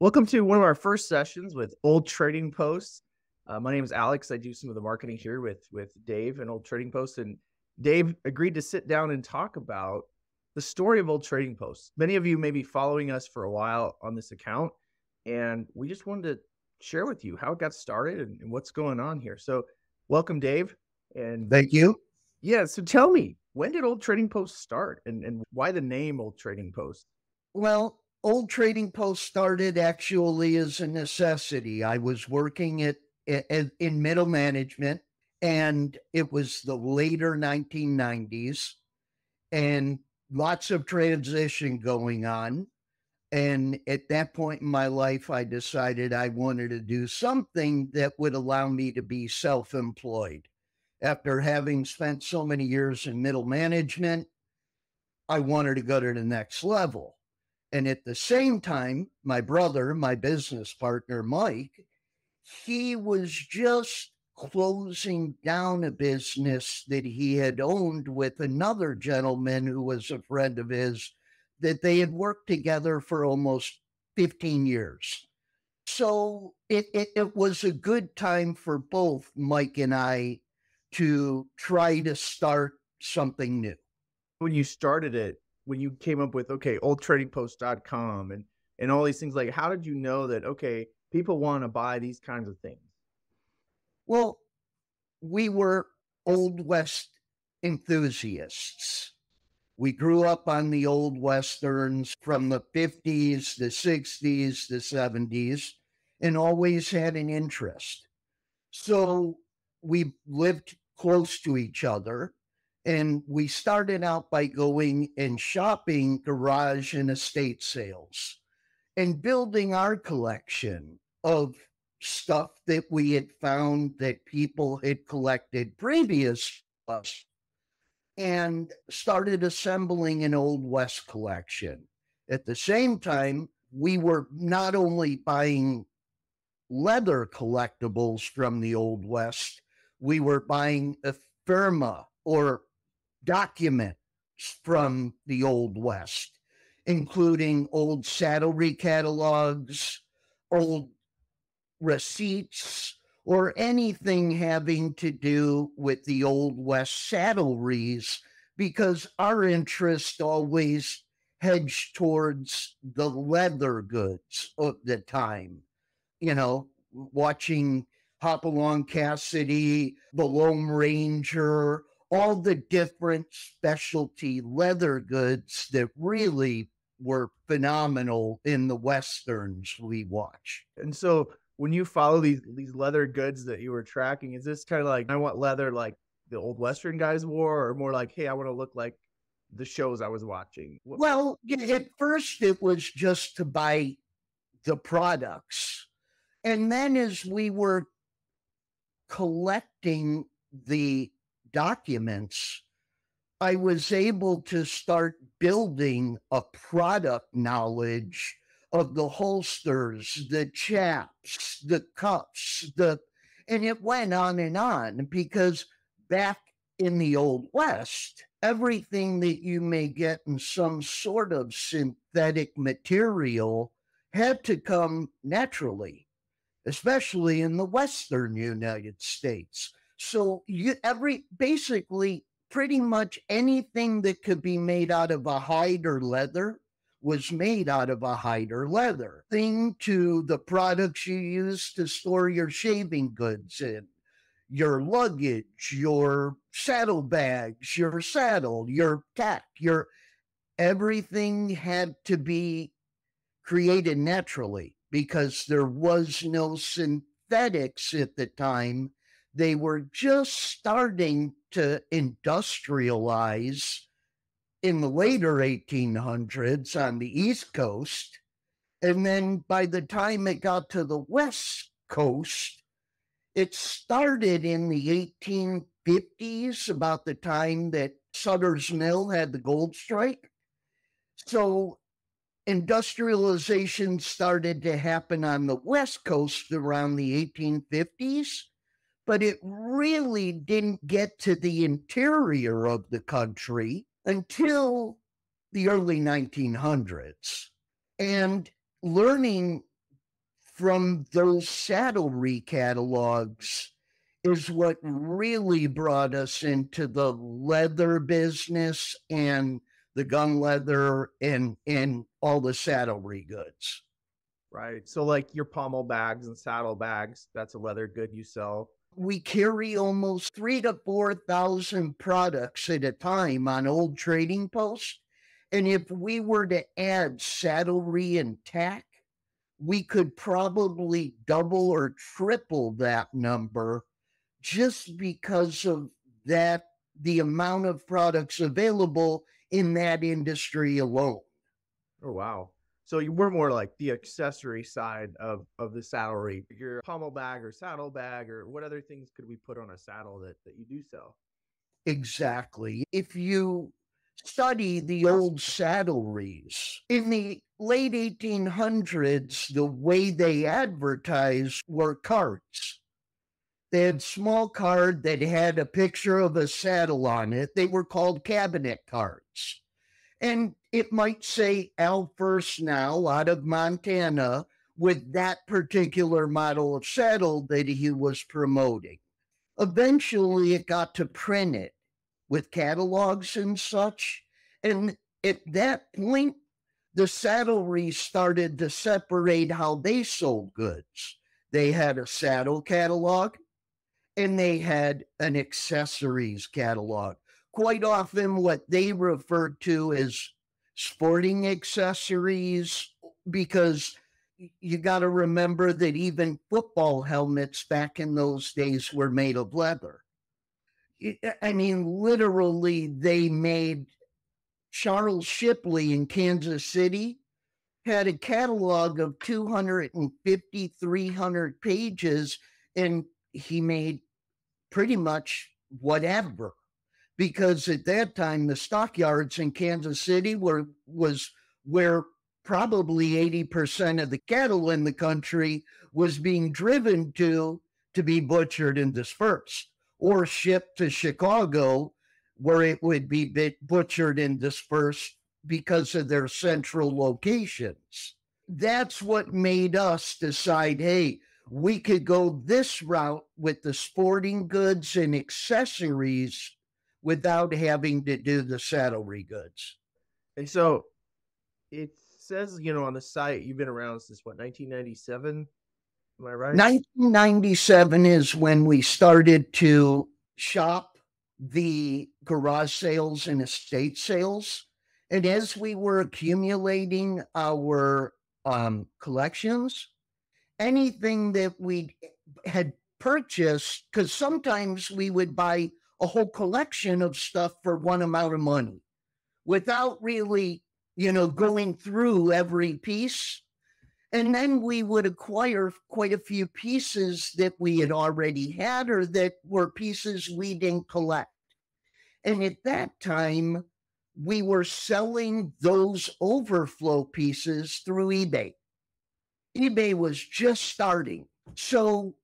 Welcome to one of our first sessions with Old Trading Post. My name is Alex. I do some of the marketing here with Dave and Old Trading Post. And Dave agreed to sit down and talk about the story of Old Trading Post. Many of you may be following us for a while on this account, and we just wanted to share with you how it got started and what's going on here. So welcome, Dave. And thank you. Yeah. So tell me, when did Old Trading Post start and why the name Old Trading Post? Well, Old Trading Post started actually as a necessity. I was working in middle management, and it was the later 1990s and lots of transition going on. And at that point in my life, I decided I wanted to do something that would allow me to be self-employed. After having spent so many years in middle management, I wanted to go to the next level. And at the same time, my brother, my business partner, Mike, he was just closing down a business that he had owned with another gentleman who was a friend of his, that they had worked together for almost 15 years. So it was a good time for both Mike and I to try to start something new. When you started it, when you came up with, okay, oldtradingpost.com and all these things, like, how did you know that, okay, people want to buy these kinds of things? Well, we were Old West enthusiasts. We grew up on the old Westerns from the 50s, the 60s, the 70s, and always had an interest. So we lived close to each other. And we started out by going and shopping garage and estate sales and building our collection of stuff that we had found that people had collected previous to us, and started assembling an Old West collection. At the same time, we were not only buying leather collectibles from the Old West, we were buying a firma or documents from the Old West, including old saddlery catalogs, old receipts, or anything having to do with the Old West saddleries, because our interest always hedged towards the leather goods of the time. You know, watching Hopalong Cassidy, the Lone Ranger, all the different specialty leather goods that really were phenomenal in the Westerns we watch. And so when you follow these leather goods that you were tracking, is this kind of like, I want leather like the old Western guys wore, or more like, hey, I want to look like the shows I was watching? Well, at first it was just to buy the products. And then as we were collecting the documents, I was able to start building a product knowledge of the holsters, the chaps, the cuffs, and it went on and on, because back in the Old West, everything that you may get in some sort of synthetic material had to come naturally, especially in the Western United States. So basically pretty much anything that could be made out of a hide or leather was made out of a hide or leather thing, to the products you use to store your shaving goods in, your luggage, your saddlebags, your saddle, your pack, everything had to be created naturally, because there was no synthetics at the time. They were just starting to industrialize in the later 1800s on the East Coast. And then by the time it got to the West Coast, it started in the 1850s, about the time that Sutter's Mill had the gold strike. So industrialization started to happen on the West Coast around the 1850s. But it really didn't get to the interior of the country until the early 1900s. And learning from those saddlery catalogs is what really brought us into the leather business and the gun leather and all the saddlery goods. Right. So like your pommel bags and saddle bags, that's a leather good you sell. We carry almost 3,000 to 4,000 products at a time on Old Trading Post. And if we were to add saddlery and tack, we could probably double or triple that number just because of that, the amount of products available in that industry alone. Oh, wow. So you were more like the accessory side of the saddlery, your pommel bag or saddle bag, or what other things could we put on a saddle that you do sell? Exactly. If you study the old saddleries, in the late 1800s, the way they advertised were cards. They had a small card that had a picture of a saddle on it. They were called cabinet cards. And it might say Al First now out of Montana with that particular model of saddle that he was promoting. Eventually, it got to printed with catalogs and such. And at that point, the saddlery started to separate how they sold goods. They had a saddle catalog and they had an accessories catalog. Quite often what they referred to as sporting accessories, because you got to remember that even football helmets back in those days were made of leather. I mean, literally, they made Charles Shipley in Kansas City had a catalog of 250, 300 pages, and he made pretty much whatever. Because at that time, the stockyards in Kansas City was where probably 80% of the cattle in the country was being driven to be butchered and dispersed, or shipped to Chicago, where it would be butchered and dispersed because of their central locations. That's what made us decide, hey, we could go this route with the sporting goods and accessories without having to do the saddlery goods. And so it says, you know, on the site, you've been around since what, 1997? Am I right? 1997 is when we started to shop the garage sales and estate sales. And as we were accumulating our collections, anything that we had purchased, because sometimes we would buy a whole collection of stuff for one amount of money without really, you know, going through every piece. And then we would acquire quite a few pieces that we had already had or that were pieces we didn't collect. And at that time, we were selling those overflow pieces through eBay. eBay was just starting. So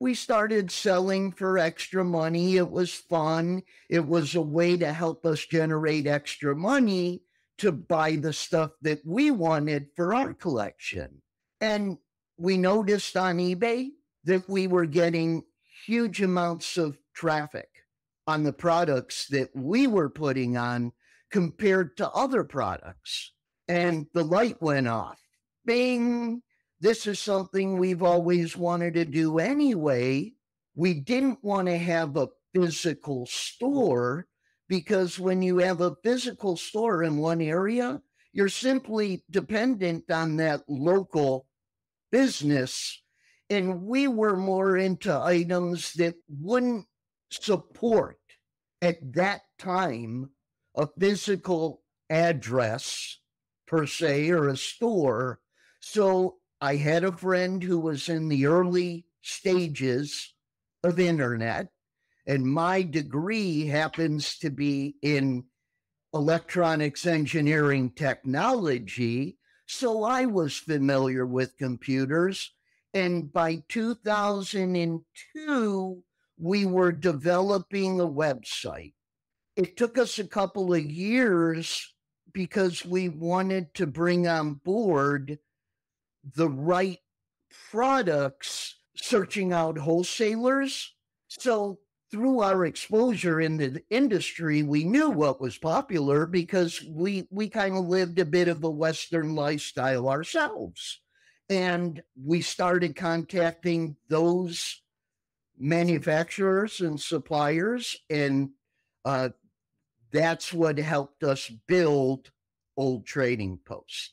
we started selling for extra money. It was fun. It was a way to help us generate extra money to buy the stuff that we wanted for our collection. And we noticed on eBay that we were getting huge amounts of traffic on the products that we were putting on compared to other products. And the light went off. Bing! This is something we've always wanted to do anyway. We didn't want to have a physical store, because when you have a physical store in one area, you're simply dependent on that local business. And we were more into items that wouldn't support at that time a physical address per se or a store. So I had a friend who was in the early stages of internet, and my degree happens to be in electronics engineering technology. So I was familiar with computers. And by 2002, we were developing a website. It took us a couple of years because we wanted to bring on board the right products searching out wholesalers. So through our exposure in the industry, we knew what was popular because we kind of lived a bit of a Western lifestyle ourselves. And we started contacting those manufacturers and suppliers, and that's what helped us build Old Trading Post.